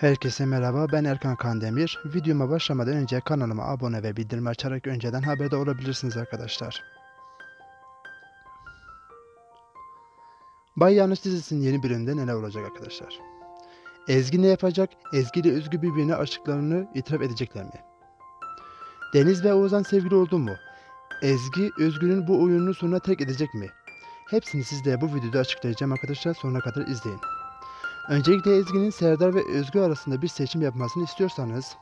Herkese merhaba, ben Erkan Kandemir. Videoma başlamadan önce kanalıma abone ve bildirim açarak önceden haberdar olabilirsiniz arkadaşlar. Bay Yanlış dizisinin yeni bölümünde neler olacak arkadaşlar? Ezgi ne yapacak? Ezgi ile Özgü birbirine aşklarını itiraf edecekler mi? Deniz ve Oğuzhan sevgili oldu mu? Ezgi, Özgü'nün bu oyununu sonuna terk edecek mi? Hepsini sizlere bu videoda açıklayacağım arkadaşlar, sonuna kadar izleyin. Öncelikle Ezgi'nin Serdar ve Özgü arasında bir seçim yapmasını istiyorsanız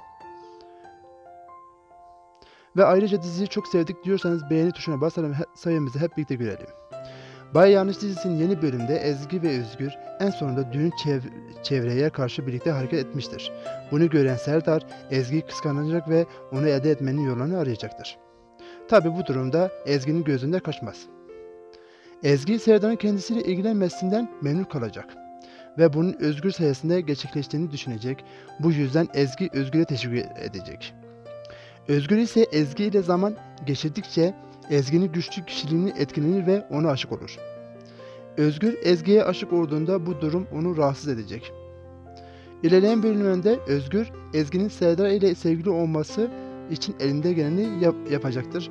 ve ayrıca diziyi çok sevdik diyorsanız beğeni tuşuna basalım, sayımızı hep birlikte görelim. Bay Yanlış dizisinin yeni bölümünde Ezgi ve Özgür en sonunda düğün çevreye karşı birlikte hareket etmiştir. Bunu gören Serdar Ezgi'yi kıskanacak ve onu elde etmenin yolunu arayacaktır. Tabi bu durumda Ezgi'nin gözünde kaçmaz. Ezgi Serdar'ın kendisiyle ilgilenmesinden memnun kalacak ve bunun Özgür sayesinde gerçekleştiğini düşünecek. Bu yüzden Ezgi Özgür'e teşekkür edecek. Özgür ise Ezgi ile zaman geçirdikçe Ezgi'nin güçlü kişiliğini etkilenir ve ona aşık olur. Özgür Ezgi'ye aşık olduğunda bu durum onu rahatsız edecek. İlerleyen bölümünde Özgür Ezgi'nin Serdar ile sevgili olması için elinde geleni yapacaktır.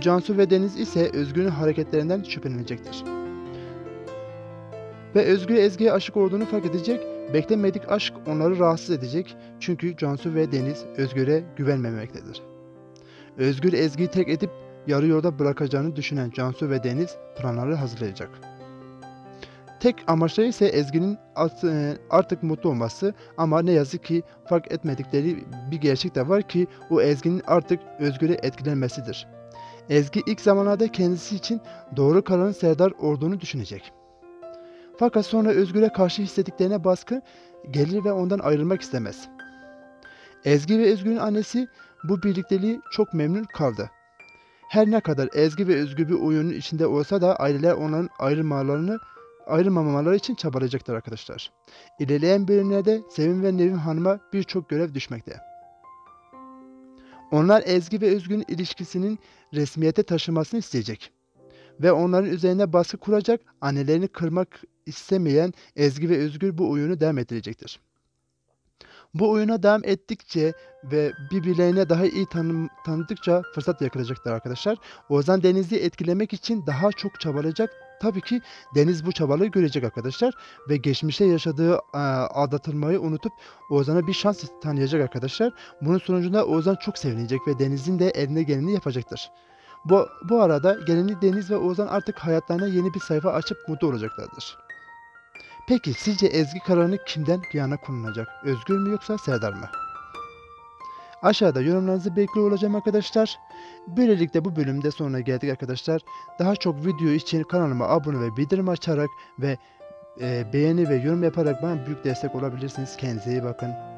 Cansu ve Deniz ise Özgür'ün hareketlerinden şüphelenecektir. Ve Özgür Ezgi'ye aşık olduğunu fark edecek. Beklenmedik aşk onları rahatsız edecek. Çünkü Cansu ve Deniz Özgür'e güvenmemektedir. Özgür Ezgi'yi terk edip yarı yolda bırakacağını düşünen Cansu ve Deniz planları hazırlayacak. Tek amaçları ise Ezgi'nin artık mutlu olması, ama ne yazık ki fark etmedikleri bir gerçek de var ki o Ezgi'nin artık Özgür'e etkilenmesidir. Ezgi ilk zamanlarda kendisi için doğru kararın Serdar olduğunu düşünecek. Fakat sonra Özgür'e karşı hissettiklerine baskı gelir ve ondan ayrılmak istemez. Ezgi ve Özgür'ün annesi bu birlikteliği çok memnun kaldı. Her ne kadar Ezgi ve Özgür bir oyunun içinde olsa da aileler onların ayrılmamaları için çabalayacaklar arkadaşlar. İlerleyen bölümlerde Sevim ve Nevin Hanım'a birçok görev düşmekte. Onlar Ezgi ve Özgür'ün ilişkisinin resmiyete taşınmasını isteyecek ve onların üzerine baskı kuracak. Annelerini kırmak istemeyen Ezgi ve Özgür bu oyunu devam ettirecektir. Bu oyuna devam ettikçe ve birbirlerine daha iyi tanıdıkça fırsat yakalayacaktır arkadaşlar. Oğuzhan Deniz'i etkilemek için daha çok çabalayacak. Tabii ki Deniz bu çabaları görecek arkadaşlar ve geçmişte yaşadığı aldatılmayı unutup Oğuzhan'a bir şans tanıyacak arkadaşlar. Bunun sonucunda Oğuzhan çok sevinecek ve Deniz'in de eline geleni yapacaktır. Bu arada geleni Deniz ve Oğuzhan artık hayatlarına yeni bir sayfa açıp mutlu olacaklardır. Peki sizce Ezgi kararını kimden yana kullanacak? Özgür mü yoksa Serdar mı? Aşağıda yorumlarınızı bekliyor olacağım arkadaşlar. Böylelikle bu bölümde sonuna geldik arkadaşlar. Daha çok video için kanalıma abone ve bildirim açarak ve beğeni ve yorum yaparak bana büyük destek olabilirsiniz. Kendinize iyi bakın.